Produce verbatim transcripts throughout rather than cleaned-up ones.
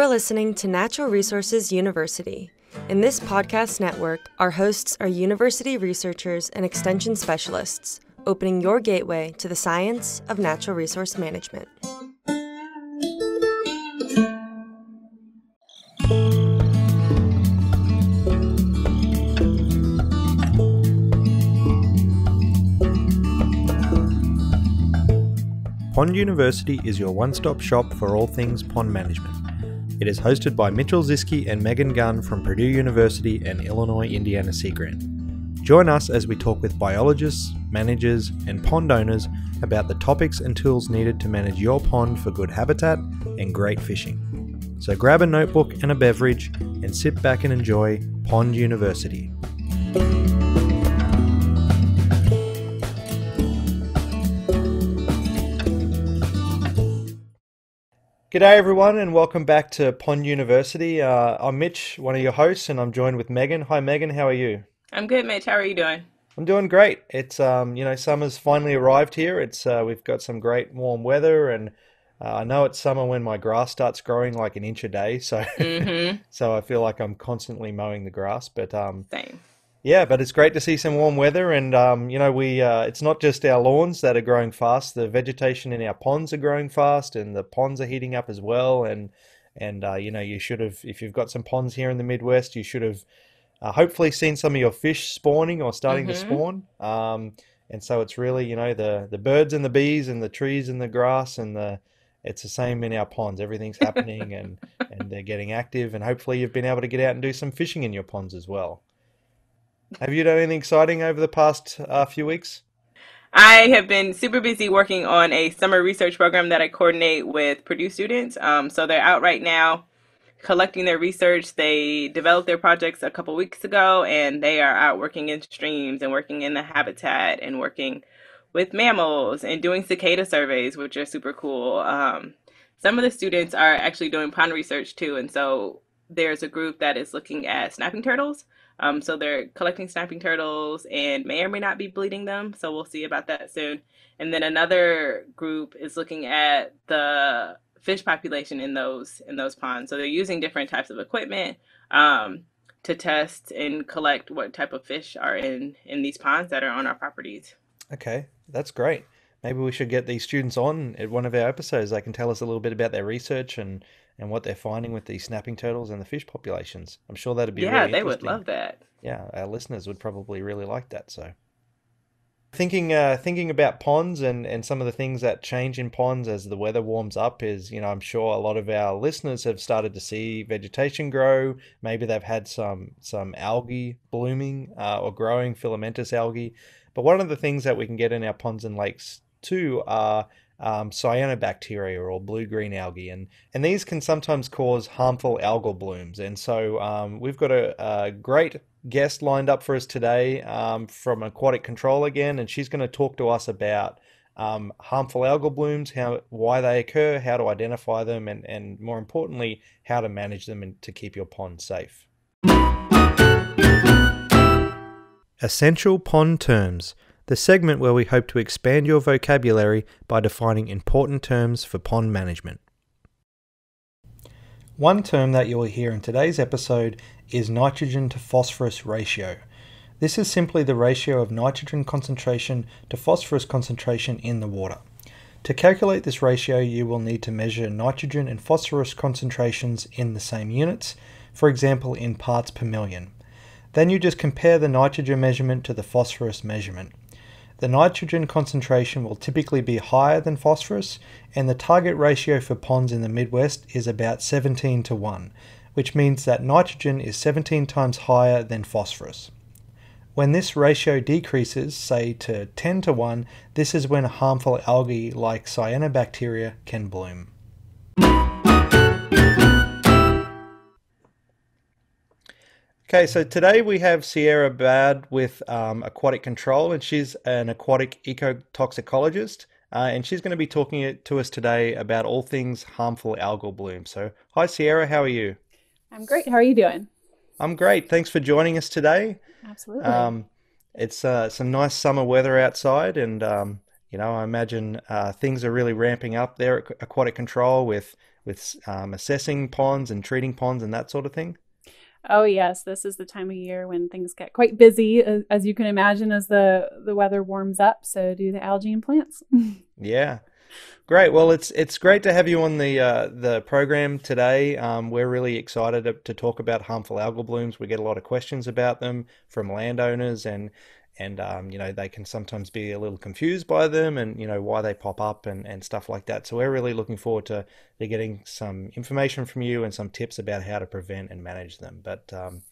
You're listening to Natural Resources University. In this podcast network, our hosts are university researchers and extension specialists, opening your gateway to the science of natural resource management. Pond University is your one-stop shop for all things pond management. It is hosted by Mitchell Ziski and Megan Gunn from Purdue University and Illinois-Indiana Sea Grant. Join us as we talk with biologists, managers, and pond owners about the topics and tools needed to manage your pond for good habitat and great fishing. So grab a notebook and a beverage and sit back and enjoy Pond University. G'day everyone and welcome back to Pond University. Uh, I'm Mitch, one of your hosts, and I'm joined with Megan. Hi Megan, how are you? I'm good, Mitch. How are you doing? I'm doing great. It's, um, you know, summer's finally arrived here. It's uh, we've got some great warm weather, and uh, I know it's summer when my grass starts growing like an inch a day, so mm-hmm. so I feel like I'm constantly mowing the grass. But um, Same. Yeah, but it's great to see some warm weather, and um, you know, we uh, it's not just our lawns that are growing fast. The vegetation in our ponds are growing fast, and the ponds are heating up as well. And and uh, you know, you should have, if you've got some ponds here in the Midwest, you should have uh, hopefully seen some of your fish spawning or starting mm-hmm. to spawn. Um, and so it's really, you know, the the birds and the bees and the trees and the grass and the it's the same in our ponds. Everything's happening, and and they're getting active. And hopefully, you've been able to get out and do some fishing in your ponds as well. Have you done anything exciting over the past uh, few weeks? I have been super busy working on a summer research program that I coordinate with Purdue students. Um, so they're out right now collecting their research. They developed their projects a couple weeks ago, and they are out working in streams and working in the habitat and working with mammals and doing cicada surveys, which are super cool. Um, some of the students are actually doing pond research too. And so there's a group that is looking at snapping turtles. Um, so they're collecting snapping turtles and may or may not be bleeding them. So we'll see about that soon. And then another group is looking at the fish population in those in those ponds. So they're using different types of equipment um, to test and collect what type of fish are in, in these ponds that are on our properties. Okay, that's great. Maybe we should get these students on at one of our episodes. They can tell us a little bit about their research and and what they're finding with these snapping turtles and the fish populations. I'm sure that'd be yeah, really interesting. Yeah, they would love that. Yeah, our listeners would probably really like that. So thinking uh, thinking about ponds and, and some of the things that change in ponds as the weather warms up is, you know, I'm sure a lot of our listeners have started to see vegetation grow. Maybe they've had some, some algae blooming uh, or growing, filamentous algae. But one of the things that we can get in our ponds and lakes too are Um, cyanobacteria or blue-green algae, and and these can sometimes cause harmful algal blooms. And so um, we've got a, a great guest lined up for us today um, from Aquatic Control again, and she's going to talk to us about um, harmful algal blooms, how why they occur, how to identify them, and and more importantly, how to manage them and to keep your pond safe. Essential pond terms. The segment where we hope to expand your vocabulary by defining important terms for pond management. One term that you'll hear in today's episode is nitrogen to phosphorus ratio. This is simply the ratio of nitrogen concentration to phosphorus concentration in the water. To calculate this ratio, you will need to measure nitrogen and phosphorus concentrations in the same units, for example in parts per million. Then you just compare the nitrogen measurement to the phosphorus measurement. The nitrogen concentration will typically be higher than phosphorus, and the target ratio for ponds in the Midwest is about seventeen to one, which means that nitrogen is seventeen times higher than phosphorus. When this ratio decreases, say to ten to one, this is when harmful algae like cyanobacteria can bloom. Okay, so today we have Sierra Baird with um, Aquatic Control, and she's an aquatic ecotoxicologist, uh, and she's going to be talking to us today about all things harmful algal bloom. So, hi Sierra, how are you? I'm great. How are you doing? I'm great. Thanks for joining us today. Absolutely. Um, it's uh, some nice summer weather outside, and um, you know, I imagine uh, things are really ramping up there at Aquatic Control with with um, assessing ponds and treating ponds and that sort of thing? Oh, yes. This is the time of year when things get quite busy, as, as you can imagine, as the, the weather warms up. So do the algae and plants. Yeah. Great. Well, it's it's great to have you on the uh, the program today. Um, we're really excited to, to talk about harmful algal blooms. We get a lot of questions about them from landowners, and and um, you know, they can sometimes be a little confused by them, and you know why they pop up and, and stuff like that. So we're really looking forward to, to getting some information from you and some tips about how to prevent and manage them. But um,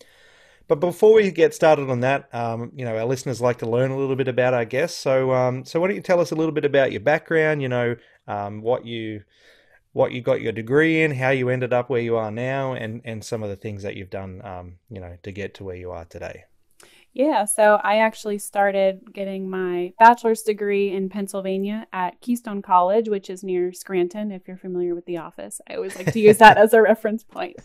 but before we get started on that, um, you know, our listeners like to learn a little bit about our guests. So um, so why don't you tell us a little bit about your background? You know, um, what you what you got your degree in, how you ended up where you are now, and and some of the things that you've done, um, you know, to get to where you are today. Yeah, so I actually started getting my bachelor's degree in Pennsylvania at Keystone College, which is near Scranton, if you're familiar with The Office. I always like to use that as a reference point.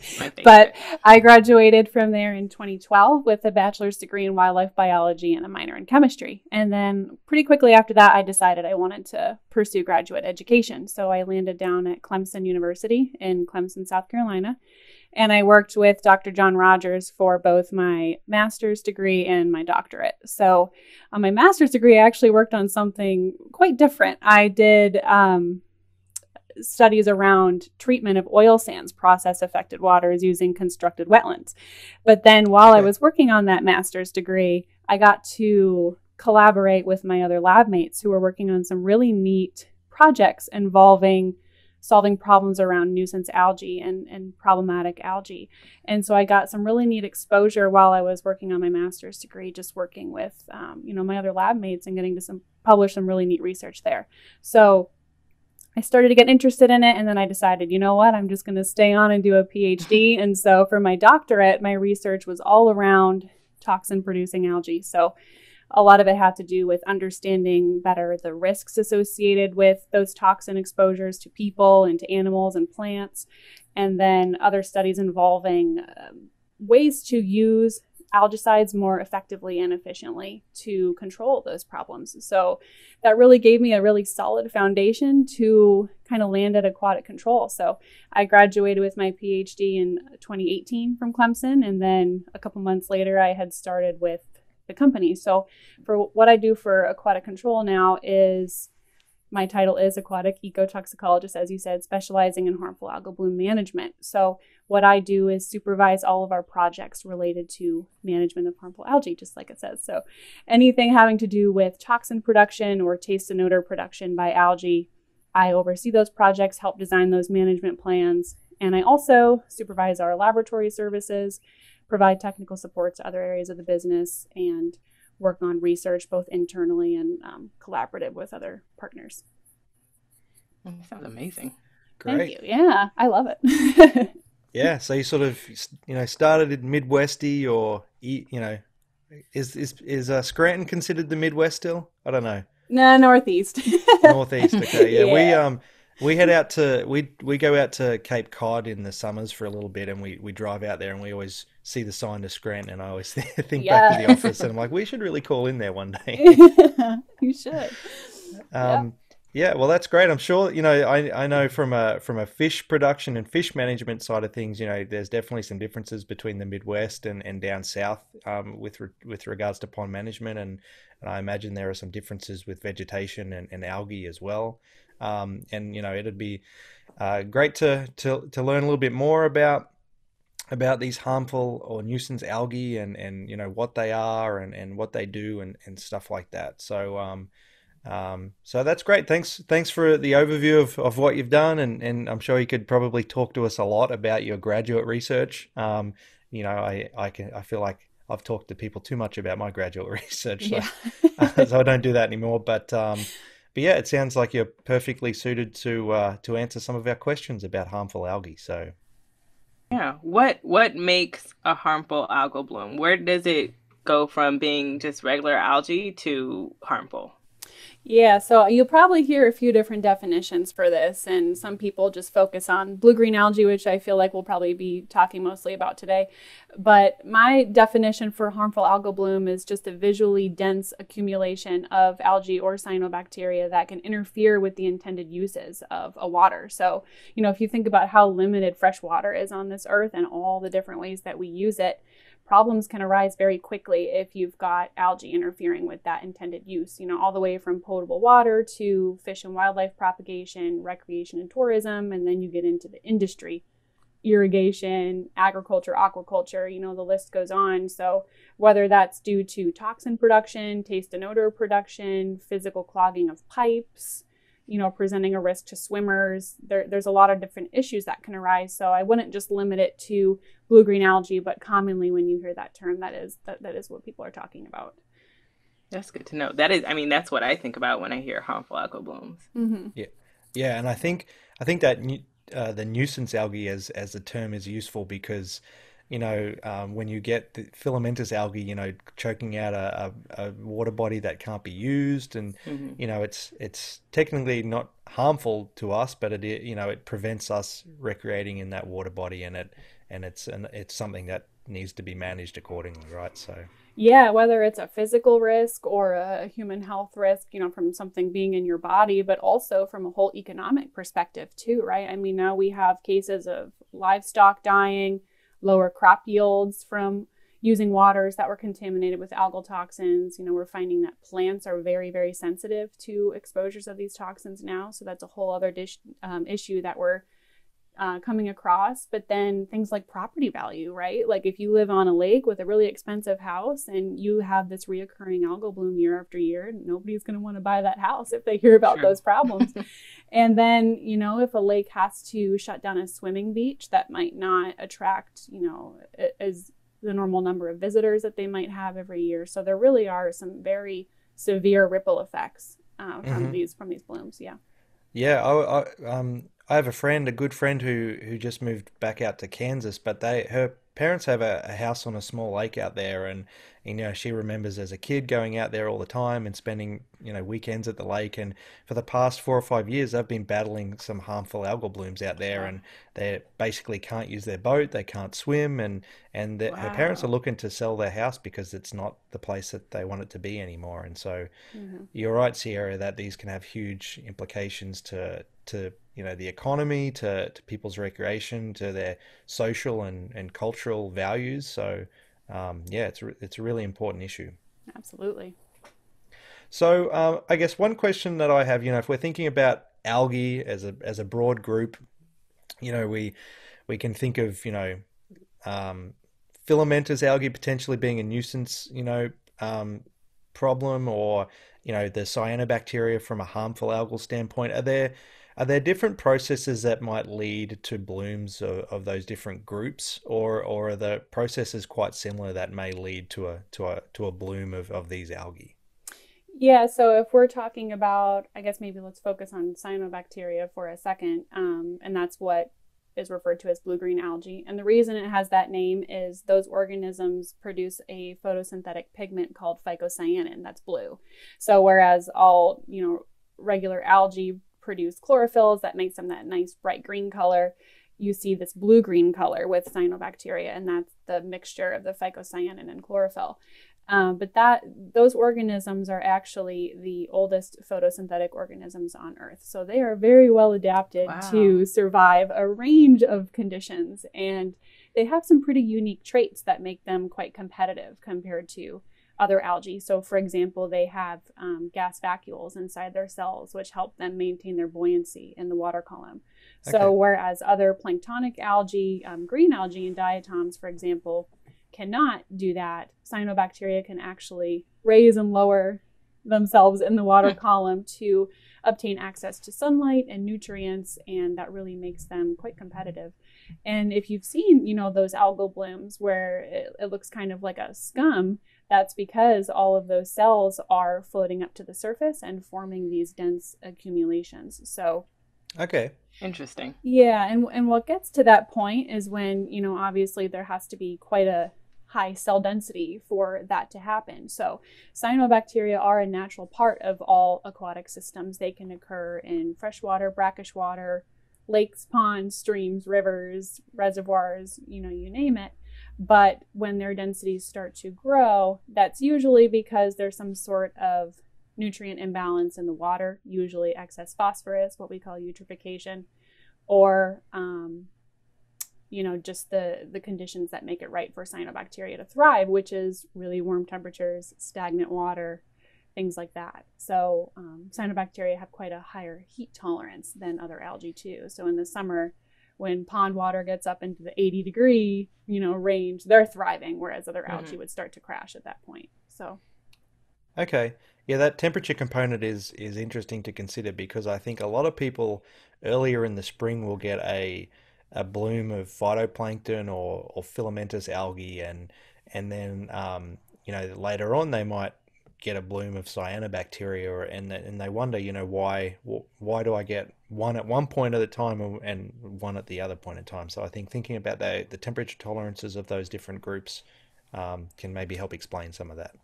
But I graduated from there in twenty twelve with a bachelor's degree in wildlife biology and a minor in chemistry. And then pretty quickly after that, I decided I wanted to pursue graduate education. So I landed down at Clemson University in Clemson, South Carolina. And I worked with Doctor John Rogers for both my master's degree and my doctorate. So on my master's degree, I actually worked on something quite different. I did um, studies around treatment of oil sands process-affected waters using constructed wetlands. But then while I was working on that master's degree, I got to collaborate with my other lab mates who were working on some really neat projects involving solving problems around nuisance algae and, and problematic algae. And so I got some really neat exposure while I was working on my master's degree, just working with, um, you know, my other lab mates and getting to some publish some really neat research there. So I started to get interested in it. And then I decided, you know what, I'm just going to stay on and do a PhD. And so for my doctorate, my research was all around toxin producing algae. So a lot of it had to do with understanding better the risks associated with those toxin exposures to people and to animals and plants, and then other studies involving um, ways to use algicides more effectively and efficiently to control those problems. So that really gave me a really solid foundation to kind of land at aquatic control. So I graduated with my PhD in twenty eighteen from Clemson, and then a couple months later I had started with the company. So for what I do for aquatic control now is my title is aquatic ecotoxicologist, as you said, specializing in harmful algal bloom management. So what I do is supervise all of our projects related to management of harmful algae, just like it says. So anything having to do with toxin production or taste and odor production by algae, I oversee those projects, help design those management plans, and I also supervise our laboratory services, provide technical support to other areas of the business, and work on research both internally and um, collaborative with other partners. That sounds amazing. Great. Thank you. Yeah, I love it. Yeah, so you sort of, you know, started in Midwesty, or, you know, is is is uh, Scranton considered the Midwest still? I don't know. No, Northeast. Northeast. Okay. Yeah, yeah. we um. We head out to, we we go out to Cape Cod in the summers for a little bit, and we, we drive out there, and we always see the sign to Scranton, and I always think yeah. back to The Office, and I'm like, we should really call in there one day. You should. Um, yeah. yeah, well, that's great. I'm sure, you know, I, I know from a, from a fish production and fish management side of things, you know, there's definitely some differences between the Midwest and, and down south um, with re, with regards to pond management, and, and I imagine there are some differences with vegetation and, and algae as well. Um, and, you know, it'd be uh, great to, to to learn a little bit more about about these harmful or nuisance algae and, and you know, what they are and, and what they do and, and stuff like that. So um, um, so that's great. Thanks thanks for the overview of, of what you've done. And, and I'm sure you could probably talk to us a lot about your graduate research. Um, you know, I, I, can, I feel like I've talked to people too much about my graduate research, so, yeah. So I don't do that anymore. But um But yeah, it sounds like you're perfectly suited to uh, to answer some of our questions about harmful algae. So, yeah, what what makes a harmful algal bloom? Where does it go from being just regular algae to harmful? Yeah, so you'll probably hear a few different definitions for this, and some people just focus on blue-green algae, which I feel like we'll probably be talking mostly about today. But my definition for harmful algal bloom is just a visually dense accumulation of algae or cyanobacteria that can interfere with the intended uses of a water. So, you know, if you think about how limited fresh water is on this earth and all the different ways that we use it, problems can arise very quickly if you've got algae interfering with that intended use, you know, all the way from potable water to fish and wildlife propagation, recreation and tourism, and then you get into the industry, irrigation, agriculture, aquaculture, you know, the list goes on. So whether that's due to toxin production, taste and odor production, physical clogging of pipes, you know, presenting a risk to swimmers. There, there's a lot of different issues that can arise. So I wouldn't just limit it to blue-green algae, but commonly when you hear that term, that is that, that is what people are talking about. That's good to know. That is, I mean, that's what I think about when I hear harmful algal blooms. Mm-hmm. Yeah, yeah, and I think I think that uh, the nuisance algae as as the term is useful because, you know, um, when you get the filamentous algae, you know, choking out a, a, a water body that can't be used, and mm-hmm. you know, it's it's technically not harmful to us, but it you know it prevents us recreating in that water body, and it and it's and it's something that needs to be managed accordingly, right? So. Yeah, whether it's a physical risk or a human health risk, you know, from something being in your body, but also from a whole economic perspective too, right? I mean, now we have cases of livestock dying, lower crop yields from using waters that were contaminated with algal toxins. You know, we're finding that plants are very, very sensitive to exposures of these toxins now. So that's a whole other dish, um, issue that we're uh, coming across. But then things like property value, right? Like if you live on a lake with a really expensive house and you have this reoccurring algal bloom year after year, nobody's going to want to buy that house if they hear about sure. those problems. And then, you know, if a lake has to shut down a swimming beach, that might not attract, you know, as the normal number of visitors that they might have every year. So there really are some very severe ripple effects uh, from mm-hmm. these from these blooms. Yeah. Yeah. I, I, um, I have a friend, a good friend who, who just moved back out to Kansas, but they her parents have a, a house on a small lake out there, and you know she remembers as a kid going out there all the time and spending you know weekends at the lake. And for the past four or five years, they've been battling some harmful algal blooms out there, wow. and they basically can't use their boat, they can't swim, and and the, wow. her parents are looking to sell their house because it's not the place that they want it to be anymore. And so mm-hmm. you're right, Sierra, that these can have huge implications to to you know, the economy, to, to people's recreation, to their social and, and cultural values. So, um, yeah, it's, re- it's a really important issue. Absolutely. So uh, I guess one question that I have, you know, if we're thinking about algae as a, as a broad group, you know, we, we can think of, you know, um, filamentous algae potentially being a nuisance, you know, um, problem, or, you know, the cyanobacteria from a harmful algal standpoint. Are there, Are there different processes that might lead to blooms of, of those different groups, or or are the processes quite similar that may lead to a to a to a bloom of, of these algae? Yeah, so if we're talking about, I guess maybe let's focus on cyanobacteria for a second, um, and that's what is referred to as blue-green algae. And the reason it has that name is those organisms produce a photosynthetic pigment called phycocyanin that's blue. So whereas all, you know, regular algae produce chlorophylls that makes them that nice bright green color, you see this blue-green color with cyanobacteria, and that's the mixture of the phycocyanin and chlorophyll. Um, but that those organisms are actually the oldest photosynthetic organisms on Earth. So they are very well adapted wow. to survive a range of conditions, and they have some pretty unique traits that make them quite competitive compared to other algae. So for example, they have um, gas vacuoles inside their cells, which help them maintain their buoyancy in the water column. Okay. So whereas other planktonic algae, um, green algae and diatoms, for example, cannot do that, cyanobacteria can actually raise and lower themselves in the water column to obtain access to sunlight and nutrients, and that really makes them quite competitive. And if you've seen, you know, those algal blooms where it, it looks kind of like a scum, that's because all of those cells are floating up to the surface and forming these dense accumulations. So, okay, interesting. Yeah, and and what gets to that point is when, you know, obviously there has to be quite a high cell density for that to happen. So cyanobacteria are a natural part of all aquatic systems. They can occur in freshwater, brackish water, lakes, ponds, streams, rivers, reservoirs, you know, you name it. But when their densities start to grow, that's usually because there's some sort of nutrient imbalance in the water, usually excess phosphorus, what we call eutrophication, or um, you know, just the, the conditions that make it right for cyanobacteria to thrive, which is really warm temperatures, stagnant water, things like that. So um, cyanobacteria have quite a higher heat tolerance than other algae too. So in the summer, when pond water gets up into the eighty degree, you know, range, they're thriving, whereas other mm-hmm. algae would start to crash at that point. So. Okay. Yeah, that temperature component is, is interesting to consider, because I think a lot of people earlier in the spring will get a, a bloom of phytoplankton or, or filamentous algae, and and then, um, you know, later on they might get a bloom of cyanobacteria, and and they wonder, you know, why why do I get one at one point at a time and one at the other point in time? So I think thinking about the the temperature tolerances of those different groups um, can maybe help explain some of that.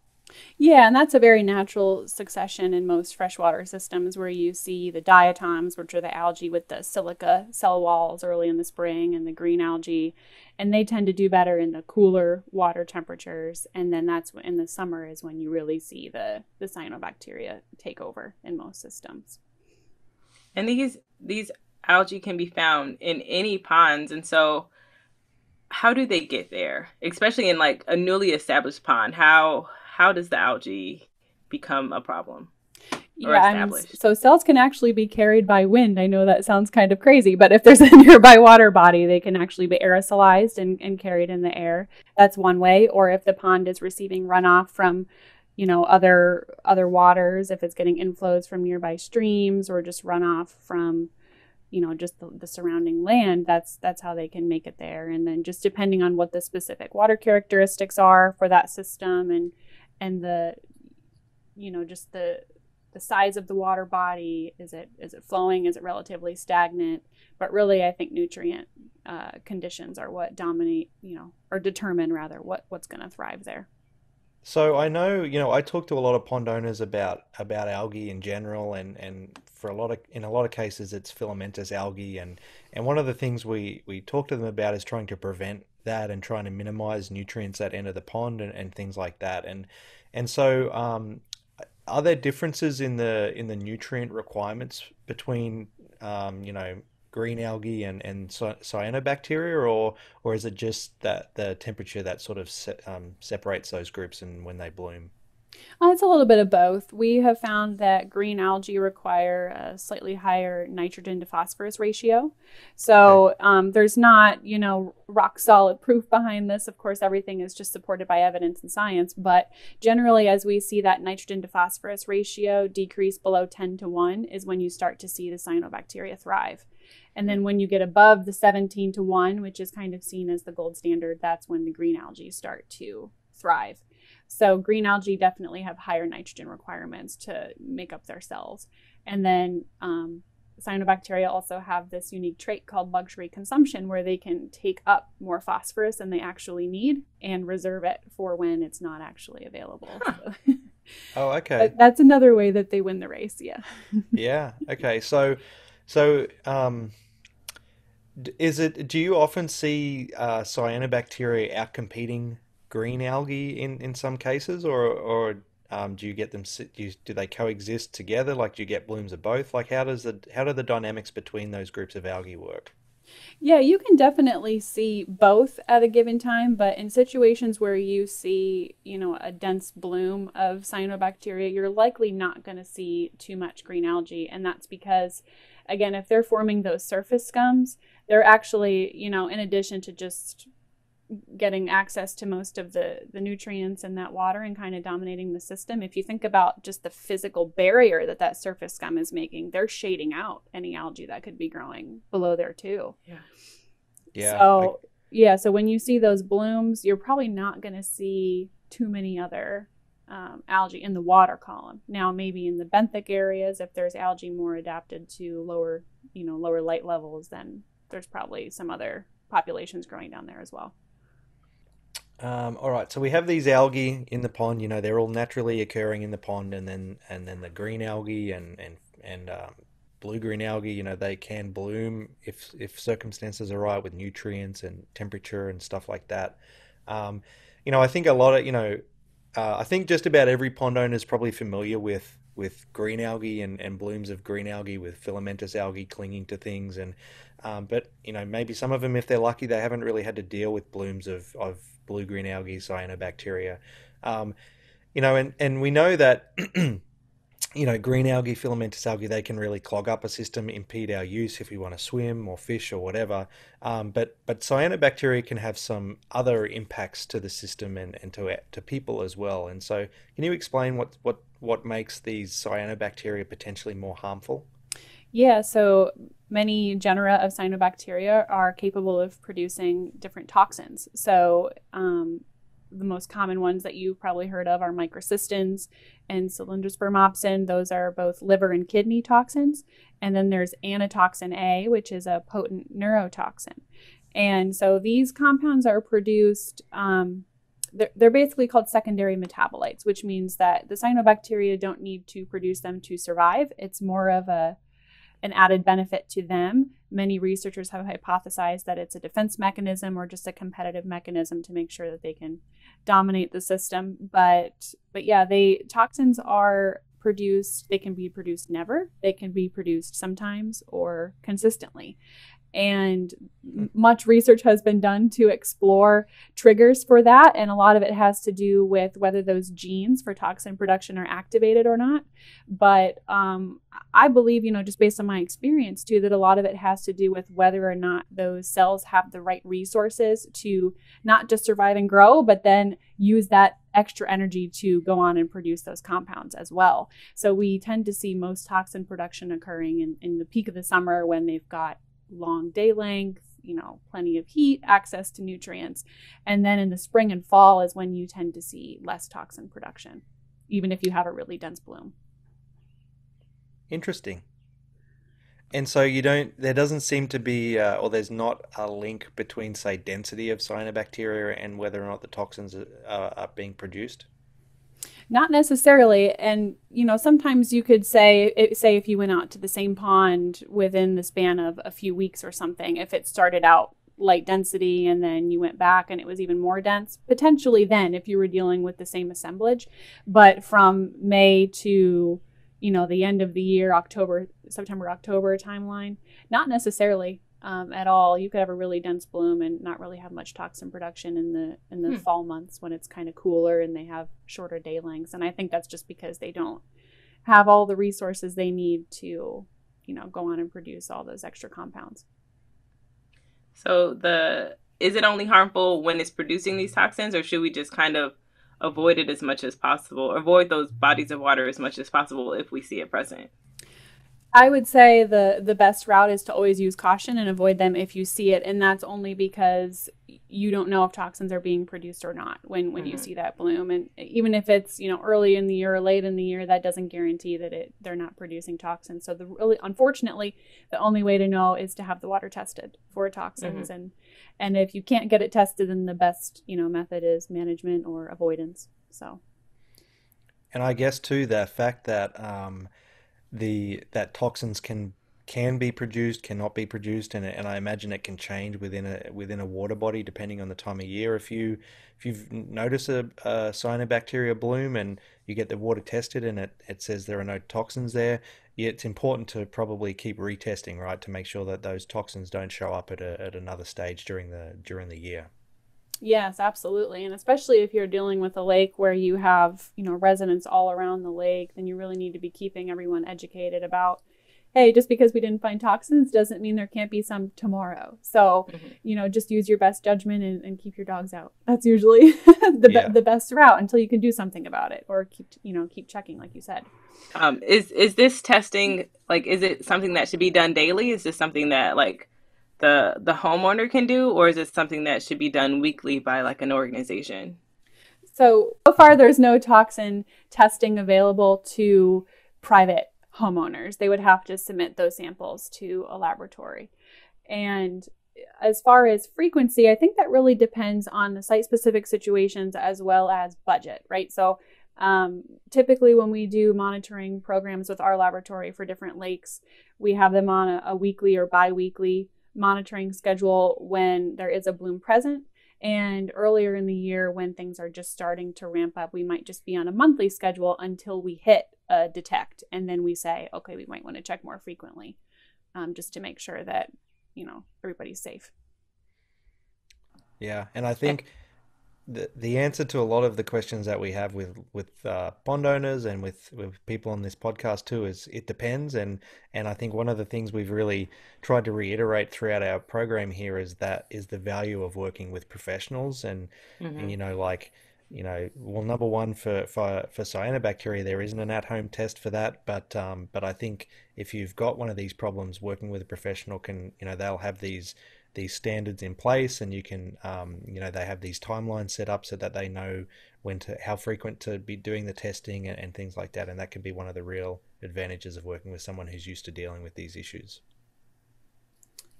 Yeah, and that's a very natural succession in most freshwater systems, where you see the diatoms, which are the algae with the silica cell walls early in the spring, and the green algae, and they tend to do better in the cooler water temperatures. And then that's in the summer is when you really see the, the cyanobacteria take over in most systems. And these, these algae can be found in any ponds, and so how do they get there, especially in like a newly established pond? How... How does the algae become a problem or yeah, established? And so cells can actually be carried by wind. I know that sounds kind of crazy, but if there's a nearby water body, they can actually be aerosolized and, and carried in the air. That's one way. Or if the pond is receiving runoff from, you know, other other waters, if it's getting inflows from nearby streams or just runoff from, you know, just the, the surrounding land, that's that's how they can make it there. And then just depending on what the specific water characteristics are for that system, and and the, you know, just the the size of the water body, is it is it flowing, is it relatively stagnant? But really, I think nutrient uh, conditions are what dominate, you know, or determine rather what what's going to thrive there. So I know, you know, I talk to a lot of pond owners about about algae in general, and, and for a lot of in a lot of cases it's filamentous algae, and and one of the things we we talk to them about is trying to prevent that and trying to minimize nutrients that enter the pond and, and things like that. And and so um, are there differences in the in the nutrient requirements between um, you know, green algae and and cyanobacteria, or or is it just that the temperature that sort of se um, separates those groups and when they bloom? Uh, it's a little bit of both. We have found that green algae require a slightly higher nitrogen to phosphorus ratio. So okay. um, there's not, you know, rock solid proof behind this. Of course, everything is just supported by evidence and science. But generally, as we see that nitrogen to phosphorus ratio decrease below ten to one is when you start to see the cyanobacteria thrive. And then when you get above the seventeen to one, which is kind of seen as the gold standard, that's when the green algae start to thrive. So green algae definitely have higher nitrogen requirements to make up their cells. And then um, cyanobacteria also have this unique trait called luxury consumption, where they can take up more phosphorus than they actually need and reserve it for when it's not actually available. Huh. So. Oh, okay. That's another way that they win the race, yeah. Yeah, okay. So, so um, is it? do you often see uh, cyanobacteria outcompeting green algae in in some cases, or or um, do you get them do, you, do they coexist together? Like, do you get blooms of both? Like, how does the how do the dynamics between those groups of algae work? Yeah, you can definitely see both at a given time, but in situations where you see, you know, a dense bloom of cyanobacteria, you're likely not going to see too much green algae. And that's because, again, if they're forming those surface scums, they're actually, you know, in addition to just getting access to most of the, the nutrients in that water and kind of dominating the system, if you think about just the physical barrier that that surface scum is making, they're shading out any algae that could be growing below there too. Yeah. Yeah. So, I... yeah. So when you see those blooms, you're probably not going to see too many other um, algae in the water column. Now, maybe in the benthic areas, if there's algae more adapted to lower, you know, lower light levels, then there's probably some other populations growing down there as well. Um, all right, so we have these algae in the pond. You know, they're all naturally occurring in the pond, and then and then the green algae and and and um, blue-green algae. You know, they can bloom if if circumstances are right with nutrients and temperature and stuff like that. Um, you know, I think a lot of you know, uh, I think just about every pond owner is probably familiar with with green algae and, and blooms of green algae with filamentous algae clinging to things. And um, but you know, maybe some of them, if they're lucky, they haven't really had to deal with blooms of of blue-green algae, cyanobacteria, um, you know, and, and we know that, you know, green algae, filamentous algae, they can really clog up a system, impede our use if we want to swim or fish or whatever. Um, but but cyanobacteria can have some other impacts to the system and, and to to people as well. And so, can you explain what what what makes these cyanobacteria potentially more harmful? Yeah, so many genera of cyanobacteria are capable of producing different toxins. So um, the most common ones that you've probably heard of are microcystins and cylindrospermopsin. Those are both liver and kidney toxins. And then there's anatoxin A, which is a potent neurotoxin. And so these compounds are produced, um, they're, they're basically called secondary metabolites, which means that the cyanobacteria don't need to produce them to survive. It's more of a an added benefit to them. Many researchers have hypothesized that it's a defense mechanism or just a competitive mechanism to make sure that they can dominate the system. But but yeah, they toxins are produced, they can be produced never, they can be produced sometimes or consistently. And much research has been done to explore triggers for that. And a lot of it has to do with whether those genes for toxin production are activated or not. But um, I believe, you know, just based on my experience too, that a lot of it has to do with whether or not those cells have the right resources to not just survive and grow, but then use that extra energy to go on and produce those compounds as well. So we tend to see most toxin production occurring in, in the peak of the summer when they've got long day length, you know, plenty of heat, access to nutrients. And then in the spring and fall is when you tend to see less toxin production, even if you have a really dense bloom. Interesting. And so you don't, there doesn't seem to be, uh, or there's not a link between, say, density of cyanobacteria and whether or not the toxins are, are being produced? Not necessarily. And, you know, sometimes you could say, say if you went out to the same pond within the span of a few weeks or something, if it started out light density and then you went back and it was even more dense, potentially then if you were dealing with the same assemblage. But from May to, you know, the end of the year, October, September, October timeline, not necessarily um, at all. You could have a really dense bloom and not really have much toxin production in the in the hmm. fall months when it's kind of cooler and they have shorter day lengths. And I think that's just because they don't have all the resources they need to, you know, go on and produce all those extra compounds. So the is it only harmful when it's producing these toxins, or should we just kind of avoid it as much as possible, avoid those bodies of water as much as possible if we see it present? I would say the, the best route is to always use caution and avoid them if you see it. And that's only because you don't know if toxins are being produced or not when, when mm-hmm. you see that bloom. And even if it's, you know, early in the year or late in the year, that doesn't guarantee that it they're not producing toxins. So the really, unfortunately, the only way to know is to have the water tested for toxins. Mm-hmm. And, and if you can't get it tested, then the best, you know, method is management or avoidance. So. And I guess too, the fact that, um, the that toxins can can be produced, cannot be produced, and and I imagine it can change within a within a water body depending on the time of year. If you if you've noticed a, a cyanobacteria bloom and you get the water tested and it it says there are no toxins there, it's important to probably keep retesting, right, to make sure that those toxins don't show up at a, at another stage during the during the year. Yes, absolutely. And especially if you're dealing with a lake where you have, you know, residents all around the lake, then you really need to be keeping everyone educated about, hey, just because we didn't find toxins doesn't mean there can't be some tomorrow. So, mm-hmm. you know, just use your best judgment and, and keep your dogs out. That's usually the, yeah. be the best route until you can do something about it or keep, you know, keep checking, like you said. Um, is, is this testing, like, is it something that should be done daily? Is this something that, like, the the homeowner can do, or is it something that should be done weekly by like an organization? So, so far there's no toxin testing available to private homeowners. They would have to submit those samples to a laboratory. And as far as frequency, I think that really depends on the site-specific situations as well as budget, right? So um, typically when we do monitoring programs with our laboratory for different lakes, we have them on a, a weekly or bi-weekly monitoring schedule when there is a bloom present. And earlier in the year when things are just starting to ramp up, we might just be on a monthly schedule until we hit a detect. And then we say, okay, we might want to check more frequently um, just to make sure that, you know, everybody's safe. Yeah. And I think the the answer to a lot of the questions that we have with, with uh, pond owners and with, with people on this podcast too, is it depends. And, and I think one of the things we've really tried to reiterate throughout our program here is that is the value of working with professionals and, mm-hmm. and you know, like, you know, well, number one for, for, for cyanobacteria, there isn't an at-home test for that. But, um, but I think if you've got one of these problems, working with a professional can, you know, they'll have these, these standards in place and you can, um, you know, they have these timelines set up so that they know when to, how frequent to be doing the testing and, and things like that. And that can be one of the real advantages of working with someone who's used to dealing with these issues.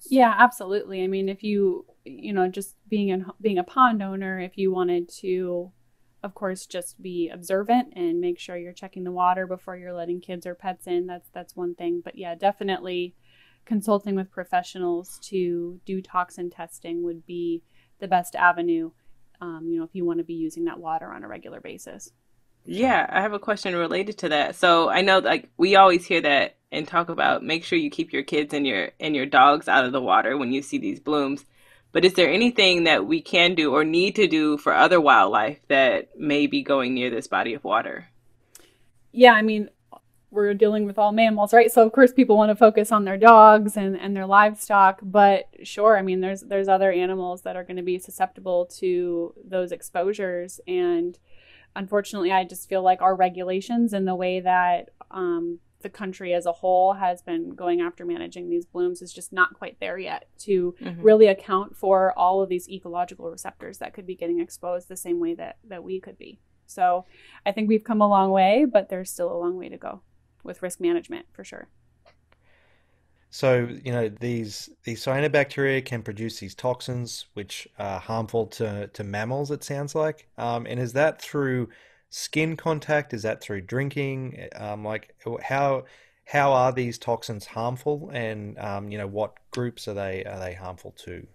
Yeah, absolutely. I mean, if you, you know, just being in, being a pond owner, if you wanted to, of course, just be observant and make sure you're checking the water before you're letting kids or pets in. That's that's one thing. But yeah, definitely consulting with professionals to do toxin testing would be the best avenue, um, you know, if you want to be using that water on a regular basis. Yeah, I have a question related to that. So I know like we always hear that and talk about make sure you keep your kids and your and your dogs out of the water when you see these blooms. But is there anything that we can do or need to do for other wildlife that may be going near this body of water? Yeah, I mean, we're dealing with all mammals, right? So of course people want to focus on their dogs and, and their livestock, but sure, I mean, there's there's other animals that are going to be susceptible to those exposures. And unfortunately, I just feel like our regulations and the way that um, the country as a whole has been going after managing these blooms is just not quite there yet to mm-hmm. really account for all of these ecological receptors that could be getting exposed the same way that, that we could be. So I think we've come a long way, but there's still a long way to go with risk management for sure. So, you know, these, these cyanobacteria can produce these toxins, which are harmful to, to mammals, it sounds like. Um, and is that through skin contact? Is that through drinking? Um, like how, how are these toxins harmful and, um, you know, what groups are they, are they harmful to?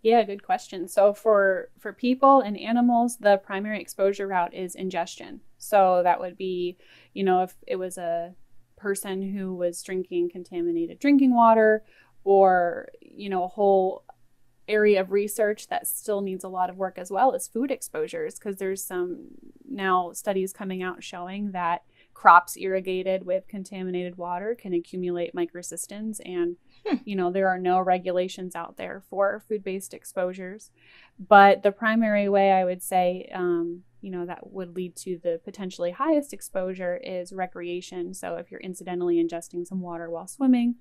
Yeah, good question. So for, for people and animals, the primary exposure route is ingestion. So that would be, you know, if it was a person who was drinking contaminated drinking water or, you know, a whole area of research that still needs a lot of work as well as food exposures, because there's some now studies coming out showing that crops irrigated with contaminated water can accumulate microcystins and, hmm. you know, there are no regulations out there for food-based exposures. But the primary way I would say, um, you know, that would lead to the potentially highest exposure is recreation. So if you're incidentally ingesting some water while swimming,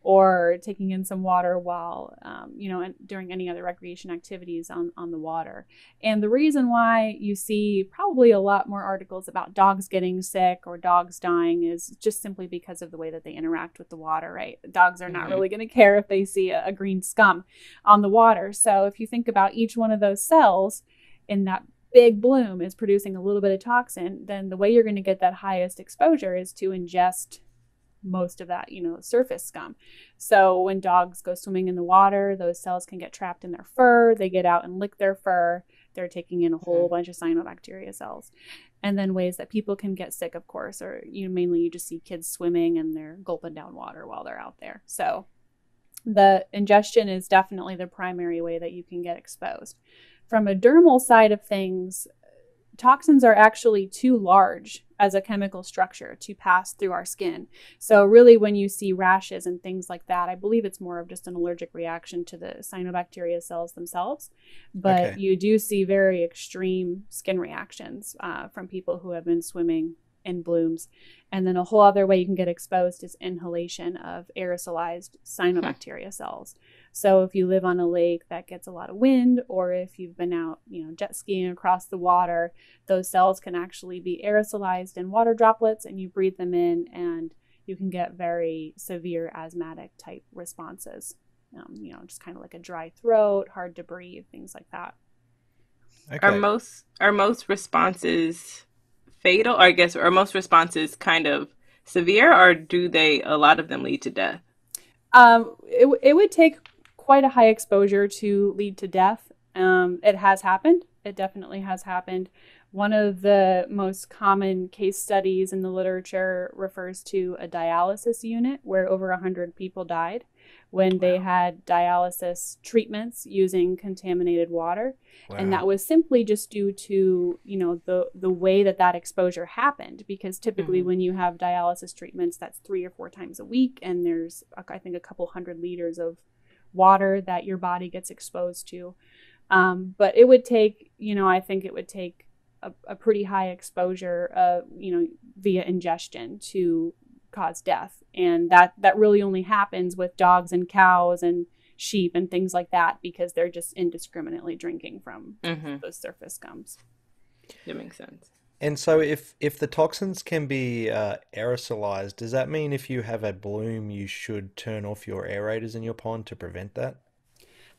or taking in some water while, um, you know, and during any other recreation activities on, on the water. And the reason why you see probably a lot more articles about dogs getting sick or dogs dying is just simply because of the way that they interact with the water, right? Dogs are not mm-hmm. really going to care if they see a, a green scum on the water. So if you think about each one of those cells in that big bloom is producing a little bit of toxin, then the way you're going to get that highest exposure is to ingest most of that, you know, surface scum. So when dogs go swimming in the water, those cells can get trapped in their fur. They get out and lick their fur. They're taking in a whole mm-hmm. bunch of cyanobacteria cells. And then ways that people can get sick, of course, or you know, mainly you just see kids swimming and they're gulping down water while they're out there. So the ingestion is definitely the primary way that you can get exposed. From a dermal side of things, toxins are actually too large as a chemical structure to pass through our skin. So really when you see rashes and things like that, I believe it's more of just an allergic reaction to the cyanobacteria cells themselves. But okay. you do see very extreme skin reactions uh, from people who have been swimming in blooms. And then a whole other way you can get exposed is inhalation of aerosolized cyanobacteria huh. cells. So if you live on a lake that gets a lot of wind, or if you've been out, you know, jet skiing across the water, those cells can actually be aerosolized in water droplets and you breathe them in and you can get very severe asthmatic type responses um, you know, just kind of like a dry throat, hard to breathe, things like that. Okay. Are most are most responses fatal? Or I guess are most responses kind of severe, or do they a lot of them lead to death? Um, it it would take quite a high exposure to lead to death. Um, it has happened. It definitely has happened. One of the most common case studies in the literature refers to a dialysis unit where over one hundred people died when wow. they had dialysis treatments using contaminated water. Wow. And that was simply just due to, you know, the, the way that that exposure happened, because typically mm-hmm. when you have dialysis treatments, that's three or four times a week. And there's, I think, a couple hundred liters of water that your body gets exposed to. Um, but it would take, you know, I think it would take a, a pretty high exposure, uh, you know, via ingestion to cause death. And that, that really only happens with dogs and cows and sheep and things like that, because they're just indiscriminately drinking from mm-hmm. those surface scums. That makes sense. And so if, if the toxins can be uh, aerosolized, does that mean if you have a bloom, you should turn off your aerators in your pond to prevent that?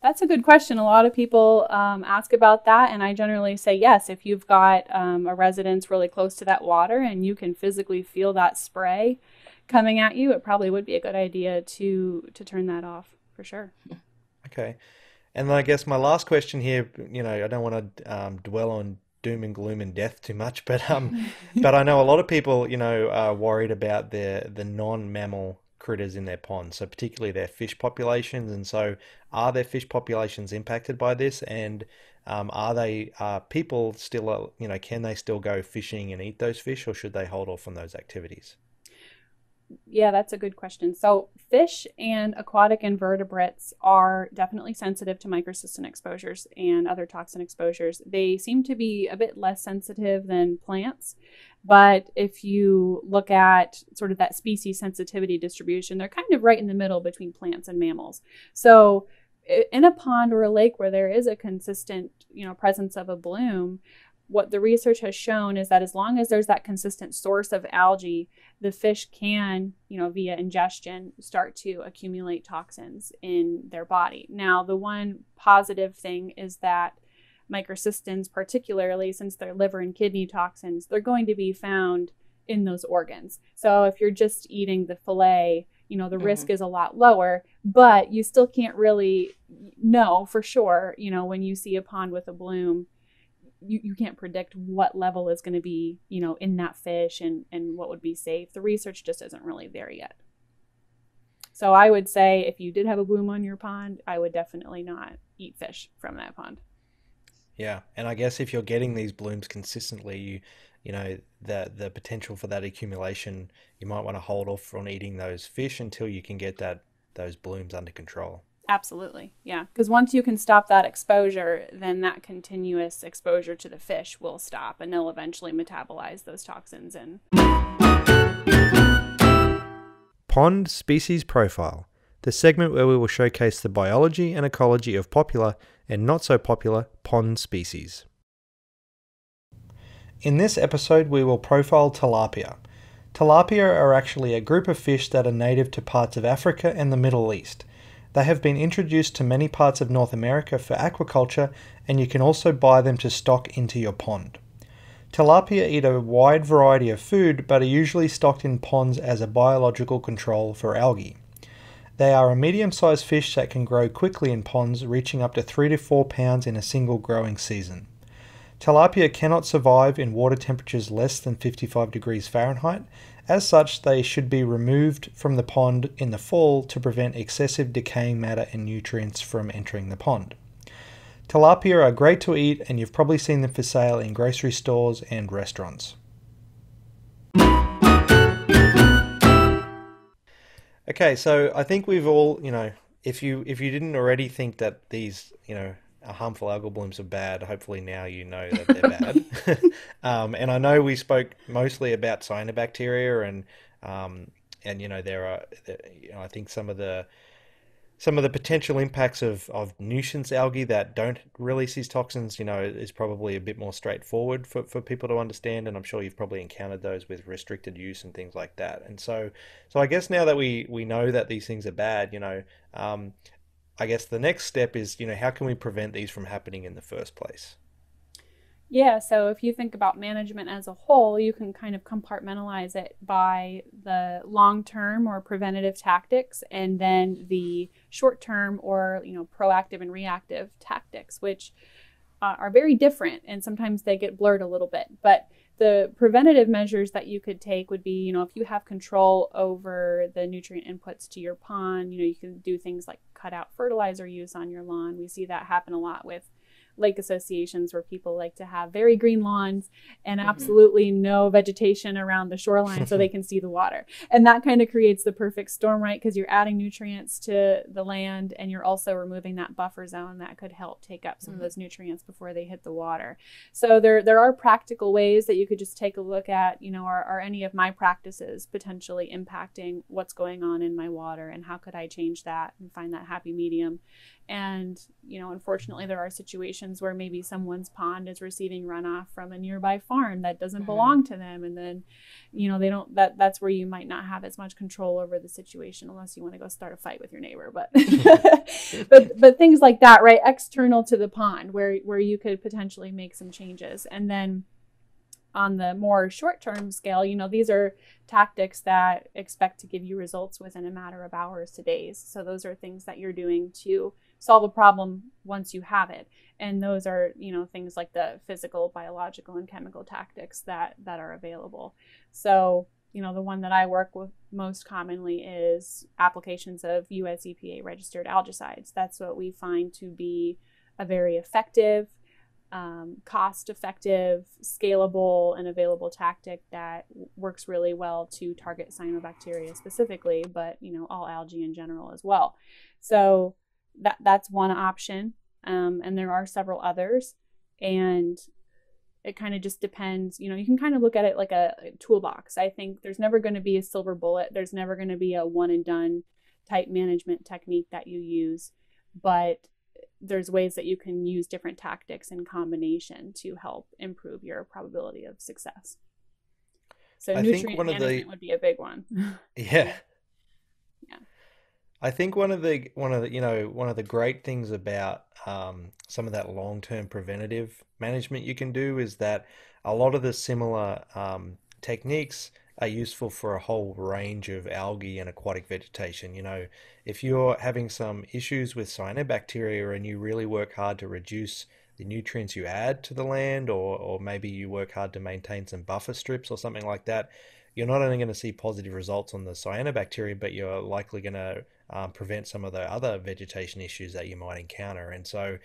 That's a good question. A lot of people um, ask about that, and I generally say yes. If you've got um, a residence really close to that water and you can physically feel that spray coming at you, it probably would be a good idea to to turn that off for sure. Okay. And then I guess my last question here, you know, I don't want to um, dwell on doom and gloom and death too much, but um, but I know a lot of people, you know, are worried about the the non-mammal critters in their ponds, so particularly their fish populations. And so are their fish populations impacted by this? And um, are they, are people still, you know, can they still go fishing and eat those fish, or should they hold off on those activities? Yeah, that's a good question. So fish and aquatic invertebrates are definitely sensitive to microcystin exposures and other toxin exposures. They seem to be a bit less sensitive than plants. But if you look at sort of that species sensitivity distribution, they're kind of right in the middle between plants and mammals. So in a pond or a lake where there is a consistent, you know, presence of a bloom, what the research has shown is that as long as there's that consistent source of algae, the fish can, you know, via ingestion, start to accumulate toxins in their body. Now, the one positive thing is that microcystins, particularly since they're liver and kidney toxins, they're going to be found in those organs. So if you're just eating the fillet, you know, the mm-hmm. risk is a lot lower, but you still can't really know for sure, you know, when you see a pond with a bloom, You, you can't predict what level is going to be, you know, in that fish and, and what would be safe. The research just isn't really there yet. So I would say if you did have a bloom on your pond, I would definitely not eat fish from that pond. Yeah. And I guess if you're getting these blooms consistently, you, you know, the, the potential for that accumulation, you might want to hold off on eating those fish until you can get that those blooms under control. Absolutely. Yeah. Because once you can stop that exposure, then that continuous exposure to the fish will stop, and they'll eventually metabolize those toxins in. Pond Species Profile, the segment where we will showcase the biology and ecology of popular and not so popular pond species. In this episode, we will profile tilapia. Tilapia are actually a group of fish that are native to parts of Africa and the Middle East. They have been introduced to many parts of North America for aquaculture, and you can also buy them to stock into your pond. Tilapia eat a wide variety of food, but are usually stocked in ponds as a biological control for algae. They are a medium-sized fish that can grow quickly in ponds, reaching up to three to four pounds in a single growing season. Tilapia cannot survive in water temperatures less than fifty-five degrees Fahrenheit. As such, they should be removed from the pond in the fall to prevent excessive decaying matter and nutrients from entering the pond. Tilapia are great to eat, and you've probably seen them for sale in grocery stores and restaurants. Okay, so I think we've all, you know, if you if you didn't already think that these, you know, harmful algal blooms are bad, hopefully now you know that they're bad. um, and I know we spoke mostly about cyanobacteria, and um, and you know there are, you know, I think some of the some of the potential impacts of of nuisance algae that don't release these toxins, you know, is probably a bit more straightforward for for people to understand. And I'm sure you've probably encountered those with restricted use and things like that. And so so I guess now that we we know that these things are bad, you know. Um, I guess the next step is, you know, how can we prevent these from happening in the first place? Yeah, so if you think about management as a whole, you can kind of compartmentalize it by the long-term or preventative tactics and then the short-term or, you know, proactive and reactive tactics, which uh, are very different and sometimes they get blurred a little bit. But the preventative measures that you could take would be, you know, if you have control over the nutrient inputs to your pond, you know, you can do things like cut out fertilizer use on your lawn. We see that happen a lot with lake associations where people like to have very green lawns and absolutely no vegetation around the shoreline so they can see the water. And that kind of creates the perfect storm, right? Because you're adding nutrients to the land and you're also removing that buffer zone that could help take up some mm-hmm. of those nutrients before they hit the water. So there, there are practical ways that you could just take a look at, you know, are, are any of my practices potentially impacting what's going on in my water and how could I change that and find that happy medium? And, you know, unfortunately, there are situations where maybe someone's pond is receiving runoff from a nearby farm that doesn't belong to them. And then, you know, they don't that that's where you might not have as much control over the situation unless you want to go start a fight with your neighbor. But but but things like that, right, external to the pond where where you could potentially make some changes. And then on the more short-term scale, you know, these are tactics that expect to give you results within a matter of hours to days. So those are things that you're doing to solve a problem once you have it. And those are, you know, things like the physical, biological, and chemical tactics that, that are available. So, you know, the one that I work with most commonly is applications of U S E P A registered algicides. That's what we find to be a very effective, Um, cost-effective, scalable, and available tactic that works really well to target cyanobacteria specifically, but, you know, all algae in general as well. So that that's one option, um, and there are several others, and it kind of just depends. You know, you can kind of look at it like a, a toolbox. I think there's never going to be a silver bullet. There's never going to be a one-and-done type management technique that you use, but there's ways that you can use different tactics in combination to help improve your probability of success. So I nutrient think one management of the, would be a big one. Yeah. Yeah. I think one of the, one of the, you know, one of the great things about um, some of that long-term preventative management you can do is that a lot of the similar um, techniques are useful for a whole range of algae and aquatic vegetation. You know, if you're having some issues with cyanobacteria and you really work hard to reduce the nutrients you add to the land, or, or maybe you work hard to maintain some buffer strips or something like that, you're not only going to see positive results on the cyanobacteria, but you're likely going to um, prevent some of the other vegetation issues that you might encounter. And so,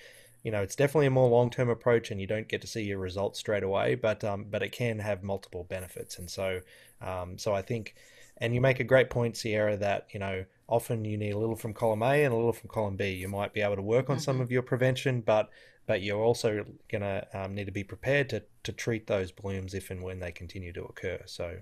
you know, it's definitely a more long-term approach and you don't get to see your results straight away, but um, but it can have multiple benefits. And so um, so I think, and you make a great point, Sierra, that, you know, often you need a little from column A and a little from column B. You might be able to work on mm-hmm. some of your prevention, but but you're also going to um, need to be prepared to, to treat those blooms if and when they continue to occur. So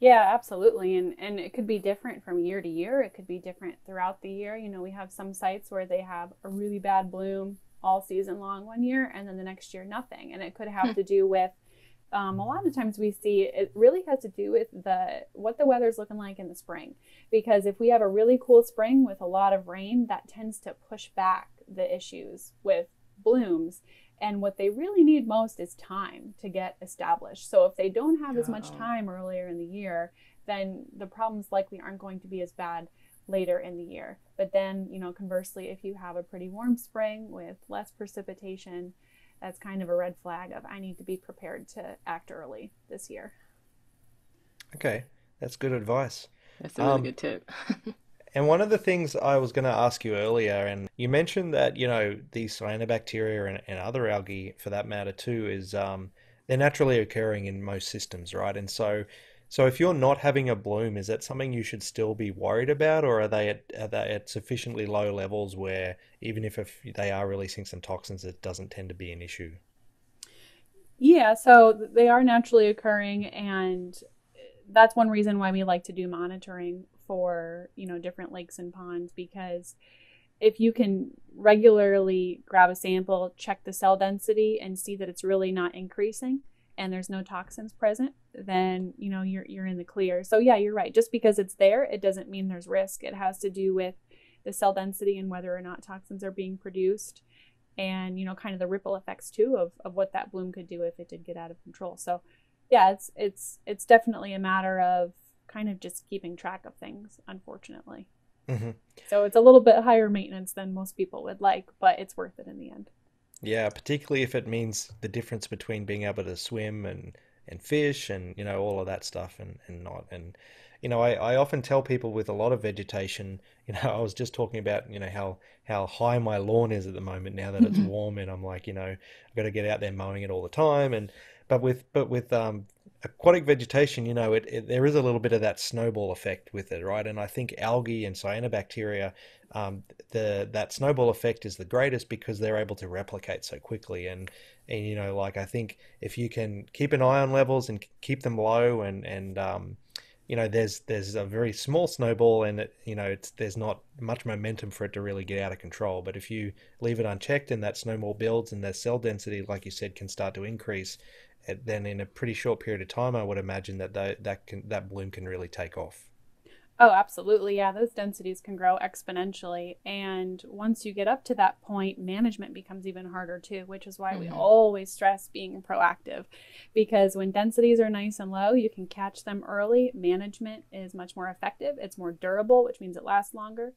yeah, absolutely. And and it could be different from year to year. It could be different throughout the year. You know, we have some sites where they have a really bad bloom all season long one year and then the next year nothing, and it could have to do with um, a lot of times we see it really has to do with the what the weather's looking like in the spring, because if we have a really cool spring with a lot of rain, that tends to push back the issues with blooms, and what they really need most is time to get established. So if they don't have as much time earlier in the year, then the problems likely aren't going to be as bad later in the year. But then, you know, conversely, if you have a pretty warm spring with less precipitation, that's kind of a red flag of I need to be prepared to act early this year. Okay, that's good advice. That's a really um, good tip. And one of the things I was going to ask you earlier, and you mentioned that, you know, these cyanobacteria and, and other algae for that matter too, is um, they're naturally occurring in most systems, right? And so So if you're not having a bloom, is that something you should still be worried about, or are they at, are they at sufficiently low levels where even if, if they are releasing some toxins, it doesn't tend to be an issue? Yeah, so they are naturally occurring, and that's one reason why we like to do monitoring for, you know, different lakes and ponds, because if you can regularly grab a sample, check the cell density, and see that it's really not increasing, and there's no toxins present, then, you know, you're, you're in the clear. So yeah, you're right. Just because it's there, it doesn't mean there's risk. It has to do with the cell density and whether or not toxins are being produced, and, you know, kind of the ripple effects too of, of what that bloom could do if it did get out of control. So yeah, it's it's it's definitely a matter of kind of just keeping track of things, unfortunately. Mm-hmm. So it's a little bit higher maintenance than most people would like, but it's worth it in the end. Yeah, particularly if it means the difference between being able to swim and, and fish and, you know, all of that stuff and, and not. And, you know, I, I often tell people with a lot of vegetation, you know, I was just talking about, you know, how, how high my lawn is at the moment now that it's warm, and I'm like, you know, I've got to get out there mowing it all the time. And, but with, but with, um, aquatic vegetation, you know, it, it there is a little bit of that snowball effect with it, right? And I think algae and cyanobacteria, um, the that snowball effect is the greatest because they're able to replicate so quickly. And and you know, like I think if you can keep an eye on levels and keep them low, and and um, you know, there's there's a very small snowball, and it, you know, it's there's not much momentum for it to really get out of control. But if you leave it unchecked, and that snowball builds, and their cell density, like you said, can start to increase. Then in a pretty short period of time, I would imagine that they, that can, that bloom can really take off. Oh, absolutely. Yeah, those densities can grow exponentially. And once you get up to that point, management becomes even harder too, which is why mm-hmm. we always stress being proactive. Because when densities are nice and low, you can catch them early. Management is much more effective. It's more durable, which means it lasts longer.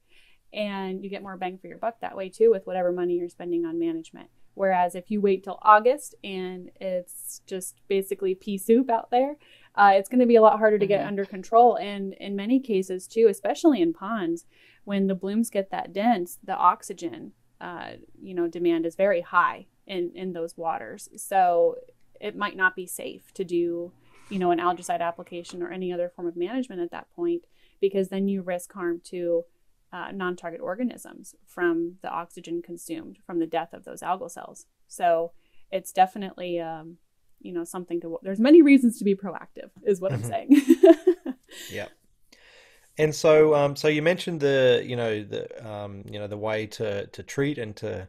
And you get more bang for your buck that way too with whatever money you're spending on management. Whereas if you wait till August and it's just basically pea soup out there, uh, it's going to be a lot harder to get mm-hmm. under control. And in many cases too, especially in ponds, when the blooms get that dense, the oxygen, uh, you know, demand is very high in, in those waters. So it might not be safe to do, you know, an algicide application or any other form of management at that point, because then you risk harm to Uh, non-target organisms from the oxygen consumed from the death of those algal cells. So it's definitely, um, you know, something to, there's many reasons to be proactive is what mm-hmm. I'm saying. Yeah. And so, um, so you mentioned the, you know, the, um, you know, the way to, to treat and to,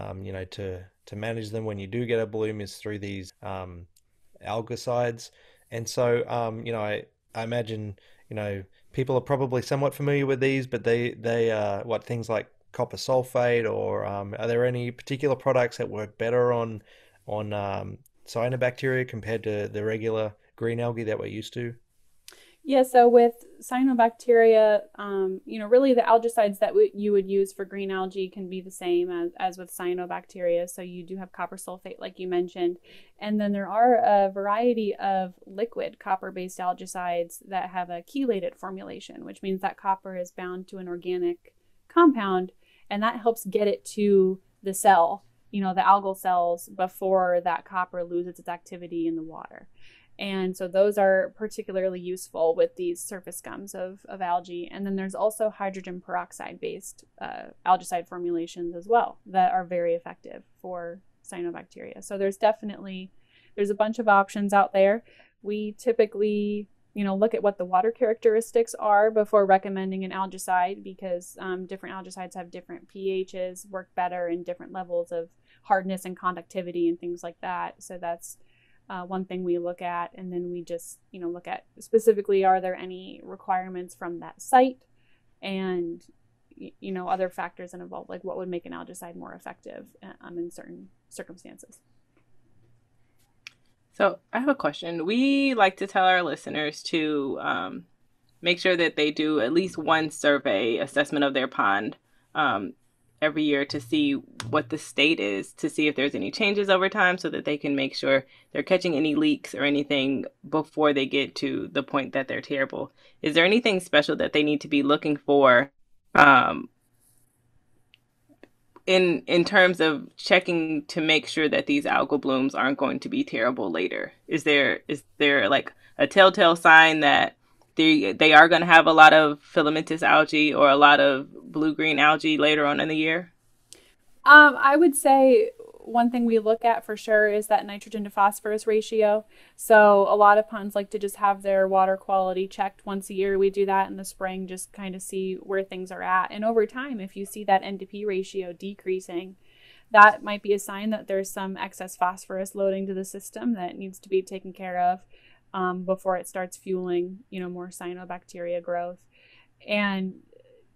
um, you know, to, to manage them when you do get a bloom is through these, um, algicides. And so, um, you know, I, I imagine, you know, people are probably somewhat familiar with these, but they, they uh, what things like copper sulfate or um, are there any particular products that work better on on um, cyanobacteria compared to the regular green algae that we're used to? Yeah, so with cyanobacteria, um, you know, really the algicides that w you would use for green algae can be the same as, as with cyanobacteria. So you do have copper sulfate, like you mentioned. And then there are a variety of liquid copper-based algicides that have a chelated formulation, which means that copper is bound to an organic compound, and that helps get it to the cell, you know, the algal cells, before that copper loses its activity in the water. And so those are particularly useful with these surface gums of, of algae. And then there's also hydrogen peroxide-based uh, algicide formulations as well that are very effective for cyanobacteria. So there's definitely, there's a bunch of options out there. We typically, you know, look at what the water characteristics are before recommending an algicide, because um, different algicides have different pHs, work better in different levels of hardness and conductivity and things like that. So that's Uh, one thing we look at, and then we just, you know, look at specifically, are there any requirements from that site, and, you know, other factors involved, like what would make an algicide more effective um, in certain circumstances. So I have a question. We like to tell our listeners to um, make sure that they do at least one survey assessment of their pond um, every year to see what the state is, to see if there's any changes over time, so that they can make sure they're catching any leaks or anything before they get to the point that they're terrible. Is there anything special that they need to be looking for um, in in terms of checking to make sure that these algal blooms aren't going to be terrible later? Is there is there like a telltale sign that They, they are going to have a lot of filamentous algae or a lot of blue-green algae later on in the year? Um, I would say one thing we look at for sure is that nitrogen to phosphorus ratio. So a lot of ponds like to just have their water quality checked once a year. We do that in the spring, just kind of see where things are at. And over time, if you see that N to P ratio decreasing, that might be a sign that there's some excess phosphorus loading to the system that needs to be taken care of. Um, before it starts fueling, you know, more cyanobacteria growth. And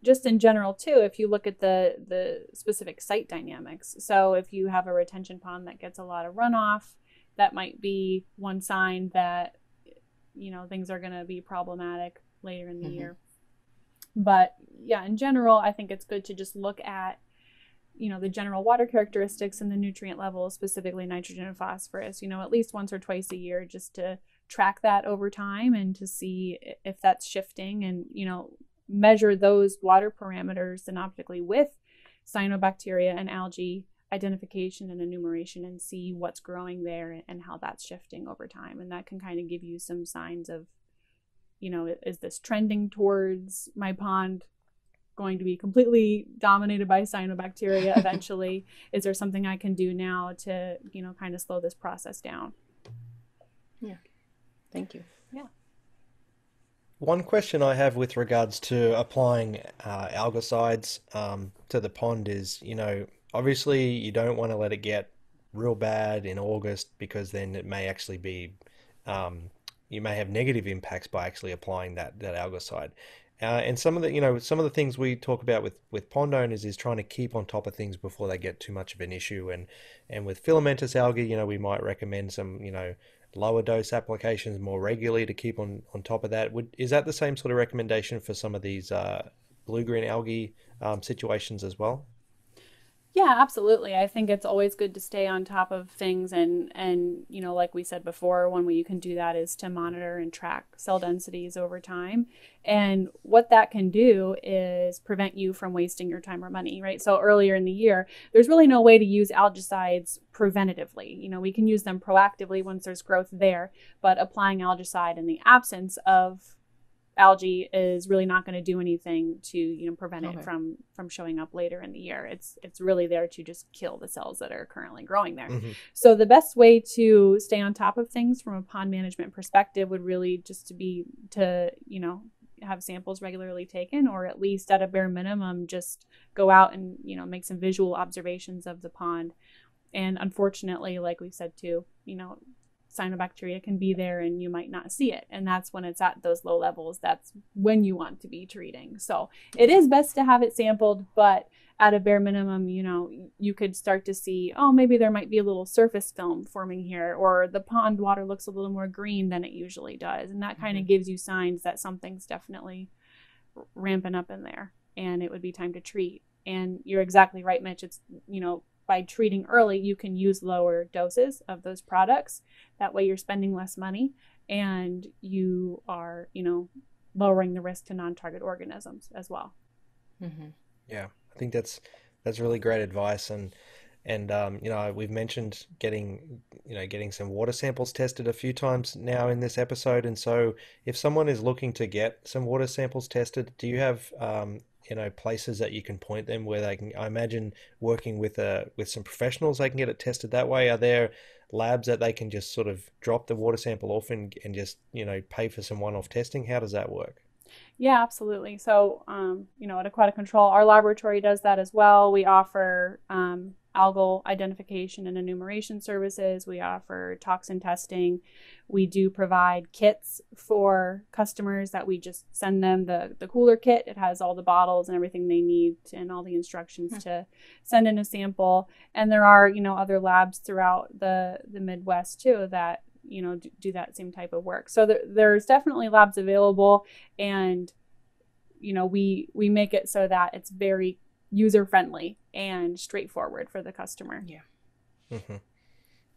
just in general too, if you look at the, the specific site dynamics. So if you have a retention pond that gets a lot of runoff, that might be one sign that, you know, things are going to be problematic later in the mm-hmm. year. But yeah, in general, I think it's good to just look at, you know, the general water characteristics and the nutrient levels, specifically nitrogen and phosphorus, you know, at least once or twice a year, just to track that over time and to see if that's shifting, and, you know, measure those water parameters synoptically with cyanobacteria and algae identification and enumeration, and see what's growing there and how that's shifting over time. And that can kind of give you some signs of, you know, is this trending towards my pond going to be completely dominated by cyanobacteria eventually? Is there something I can do now to, you know, kind of slow this process down? Yeah. Thank you. Yeah. One question I have with regards to applying uh, algicides um, to the pond is, you know, obviously you don't want to let it get real bad in August, because then it may actually be, um, you may have negative impacts by actually applying that, that algicide. Uh, and some of the, you know, some of the things we talk about with, with pond owners is trying to keep on top of things before they get too much of an issue. And, and with filamentous algae, you know, we might recommend some, you know, lower dose applications more regularly to keep on, on top of that. Would, is that the same sort of recommendation for some of these uh, blue-green algae um, situations as well? Yeah, absolutely. I think it's always good to stay on top of things. And, and, you know, like we said before, one way you can do that is to monitor and track cell densities over time. And what that can do is prevent you from wasting your time or money, right? So earlier in the year, there's really no way to use algicides preventatively. You know, we can use them proactively once there's growth there, but applying algicide in the absence of algae is really not going to do anything to, you know, prevent it okay. from from showing up later in the year. It's it's really there to just kill the cells that are currently growing there. Mm-hmm. So the best way to stay on top of things from a pond management perspective would really just to be to, you know, have samples regularly taken, or at least at a bare minimum, just go out and, you know, make some visual observations of the pond. And unfortunately, like we said too, you know, cyanobacteria can be there and you might not see it. And that's when it's at those low levels. That's when you want to be treating. So it is best to have it sampled, but at a bare minimum, you know, you could start to see, oh, maybe there might be a little surface film forming here, or the pond water looks a little more green than it usually does. And that kind of mm-hmm. gives you signs that something's definitely ramping up in there and it would be time to treat. And you're exactly right, Mitch. It's, you know, by treating early, you can use lower doses of those products. That way you're spending less money and you are, you know, lowering the risk to non-target organisms as well. Mm-hmm. Yeah, I think that's that's really great advice. And, and um, you know, we've mentioned getting, you know, getting some water samples tested a few times now in this episode. And so if someone is looking to get some water samples tested, do you have... Um, you know, places that you can point them where they can, I imagine working with a, with some professionals, they can get it tested that way. Are there labs that they can just sort of drop the water sample off and, and just, you know, pay for some one-off testing? How does that work? Yeah, absolutely. So, um, you know, at Aquatic Control, our laboratory does that as well. We offer um, algal identification and enumeration services. We offer toxin testing. We do provide kits for customers that we just send them the, the cooler kit. It has all the bottles and everything they need and all the instructions yeah. to send in a sample. And there are, you know, other labs throughout the, the Midwest too that, you know, do, do that same type of work. So there, there's definitely labs available, and, you know, we, we make it so that it's very user-friendly and straightforward for the customer. Yeah. Mm-hmm.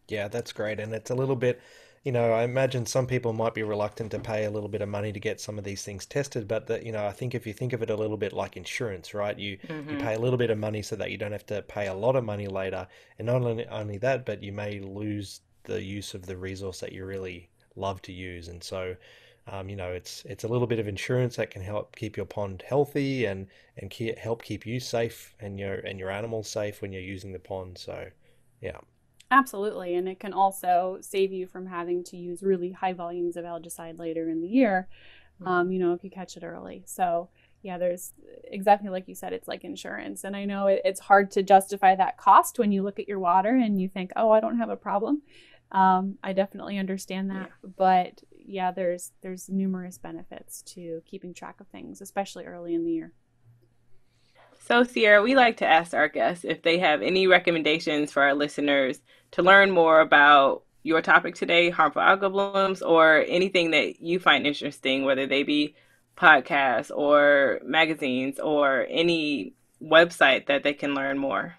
Yeah, that's great. And it's a little bit, you know, I imagine some people might be reluctant to pay a little bit of money to get some of these things tested, but that, you know, I think if you think of it a little bit like insurance, right? You, mm-hmm. you pay a little bit of money so that you don't have to pay a lot of money later. And not only, only that, but you may lose the use of the resource that you really love to use. And so, Um, you know, it's it's a little bit of insurance that can help keep your pond healthy and and keep, help keep you safe and your and your animals safe when you're using the pond. So, yeah, absolutely, and it can also save you from having to use really high volumes of algicide later in the year. Mm-hmm. Um, you know, if you catch it early. So, yeah, there's exactly like you said, it's like insurance, and I know it, it's hard to justify that cost when you look at your water and you think, oh, I don't have a problem. Um, I definitely understand that, yeah. but. Yeah, there's there's numerous benefits to keeping track of things, especially early in the year. So, Sierra, we like to ask our guests if they have any recommendations for our listeners to learn more about your topic today, harmful algal blooms, or anything that you find interesting, whether they be podcasts or magazines or any website that they can learn more.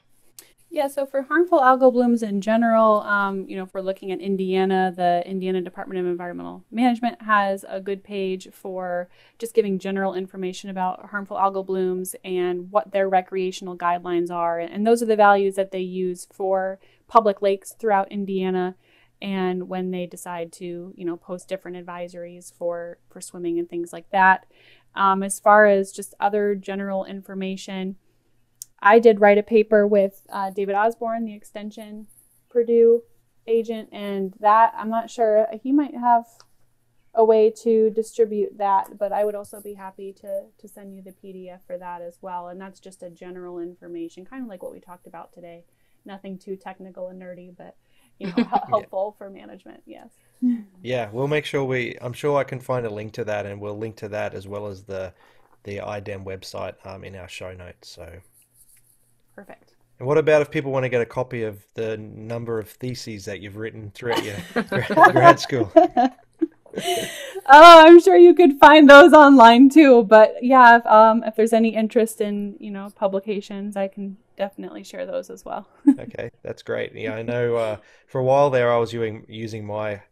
Yeah, so for harmful algal blooms in general, um, you know, if we're looking at Indiana, the Indiana Department of Environmental Management has a good page for just giving general information about harmful algal blooms and what their recreational guidelines are. And those are the values that they use for public lakes throughout Indiana. And when they decide to, you know, post different advisories for, for swimming and things like that. Um, as far as just other general information, I did write a paper with uh, David Osborne, the Extension Purdue agent, and that, I'm not sure, he might have a way to distribute that, but I would also be happy to, to send you the P D F for that as well. And that's just a general information, kind of like what we talked about today. Nothing too technical and nerdy, but, you know, helpful yeah. for management, yes. Yeah, we'll make sure we, I'm sure I can find a link to that, and we'll link to that as well as the, the I D E M website um, in our show notes, so... Perfect. And what about if people want to get a copy of the number of theses that you've written throughout your grad school? Oh, I'm sure you could find those online too. But yeah, if, um, if there's any interest in, you know, publications, I can definitely share those as well. Okay, that's great. Yeah, I know uh, for a while there I was using, using my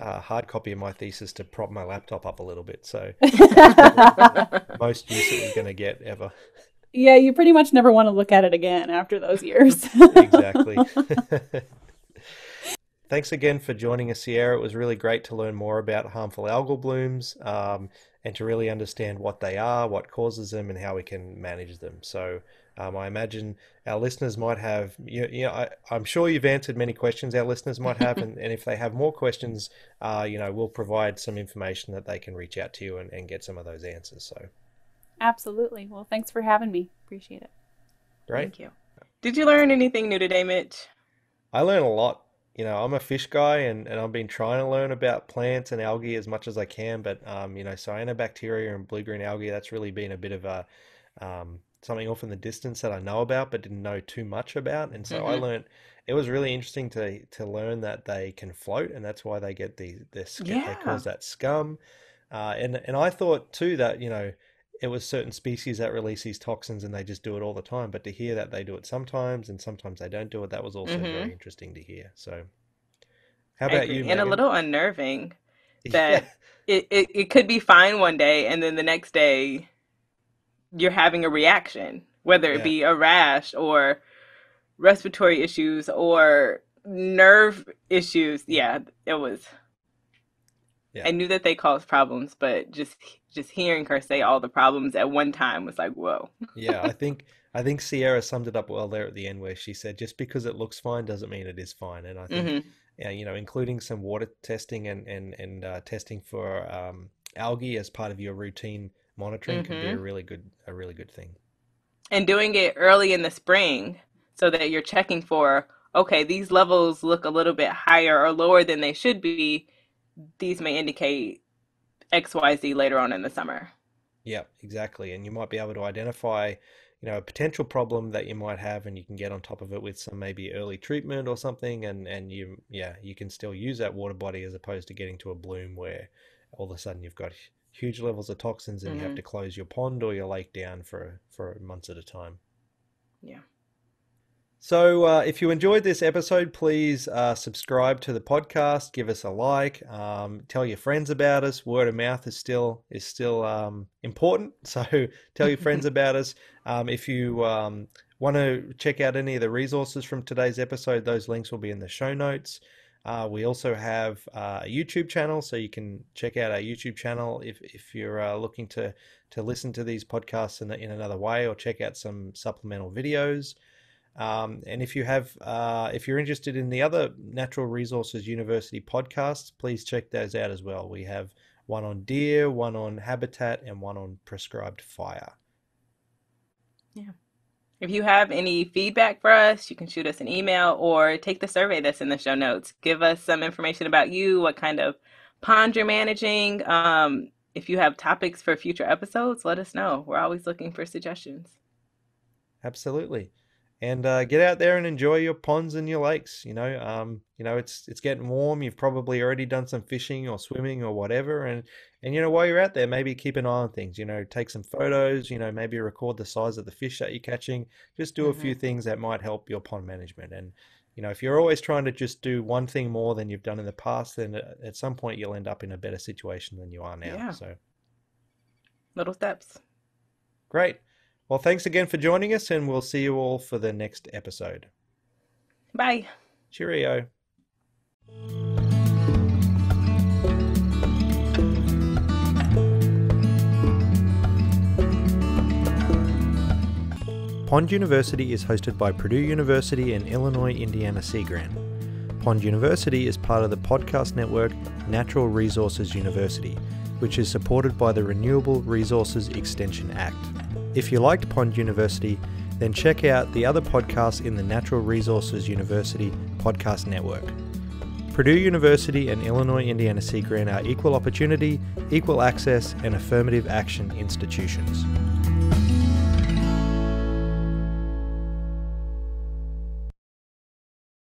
uh, hard copy of my thesis to prop my laptop up a little bit. So most use it was going to get ever. Yeah, you pretty much never want to look at it again after those years. Exactly. Thanks again for joining us, Sierra. It was really great to learn more about harmful algal blooms um, and to really understand what they are, what causes them, and how we can manage them. So um, I imagine our listeners might have, you, you know, I, I'm sure you've answered many questions our listeners might have, and, and if they have more questions, uh, you know, we'll provide some information that they can reach out to you and, and get some of those answers. So. Absolutely. Well, thanks for having me. Appreciate it. Great. Thank you. Did you learn anything new today, Mitch? I learned a lot. You know, I'm a fish guy and, and I've been trying to learn about plants and algae as much as I can. But, um, you know, cyanobacteria and blue-green algae, that's really been a bit of a um, something off in the distance that I know about but didn't know too much about. And so mm-hmm. I learned, it was really interesting to to learn that they can float, and that's why they get the, the sc- yeah. they cause that scum. Uh, and, and I thought, too, that, you know, it was certain species that release these toxins and they just do it all the time. But to hear that they do it sometimes and sometimes they don't do it, that was also mm-hmm. very interesting to hear. So how about you, Megan? And a little unnerving that yeah. it, it, it could be fine one day and then the next day you're having a reaction, whether it yeah. be a rash or respiratory issues or nerve issues. Yeah, it was... Yeah. I knew that they caused problems, but just just hearing her say all the problems at one time was like, whoa. Yeah, I think I think Sierra summed it up well there at the end where she said, just because it looks fine doesn't mean it is fine. And I think, mm-hmm. yeah, you know, including some water testing and, and, and uh, testing for um, algae as part of your routine monitoring mm-hmm. could be a really good a really good thing. And doing it early in the spring so that you're checking for, okay, these levels look a little bit higher or lower than they should be. These may indicate X Y Z later on in the summer. Yeah, exactly. And you might be able to identify, you know, a potential problem that you might have, and you can get on top of it with some maybe early treatment or something. And, and you, yeah, you can still use that water body as opposed to getting to a bloom where all of a sudden you've got huge levels of toxins and mm-hmm. you have to close your pond or your lake down for, for months at a time. Yeah. So uh, if you enjoyed this episode, please uh, subscribe to the podcast, give us a like, um, tell your friends about us. Word of mouth is still is still um, important, so tell your friends about us. Um, if you um, want to check out any of the resources from today's episode, those links will be in the show notes. Uh, we also have uh, a YouTube channel, so you can check out our YouTube channel if, if you're uh, looking to, to listen to these podcasts in, in another way, or check out some supplemental videos. Um, and if you have, uh, if you're interested in the other Natural Resources University podcasts, please check those out as well. We have one on deer, one on habitat, and one on prescribed fire. Yeah. If you have any feedback for us, you can shoot us an email or take the survey that's in the show notes. Give us some information about you, what kind of pond you're managing. Um, if you have topics for future episodes, let us know. We're always looking for suggestions. absolutely. And uh, get out there and enjoy your ponds and your lakes. You know, um, you know, it's it's getting warm. You've probably already done some fishing or swimming or whatever. And and you know, while you're out there, maybe keep an eye on things. You know, take some photos. You know, maybe record the size of the fish that you're catching. Just do mm-hmm. a few things that might help your pond management. And you know, if you're always trying to just do one thing more than you've done in the past, then at some point you'll end up in a better situation than you are now. Yeah. So, little steps. Great. Well, thanks again for joining us, and we'll see you all for the next episode. Bye. Cheerio. Pond University is hosted by Purdue University and Illinois-Indiana Sea Grant. Pond University is part of the podcast network Natural Resources University, which is supported by the Renewable Resources Extension Act. If you liked Pond University, then check out the other podcasts in the Natural Resources University podcast network. Purdue University and Illinois-Indiana Sea Grant are equal opportunity, equal access, and affirmative action institutions.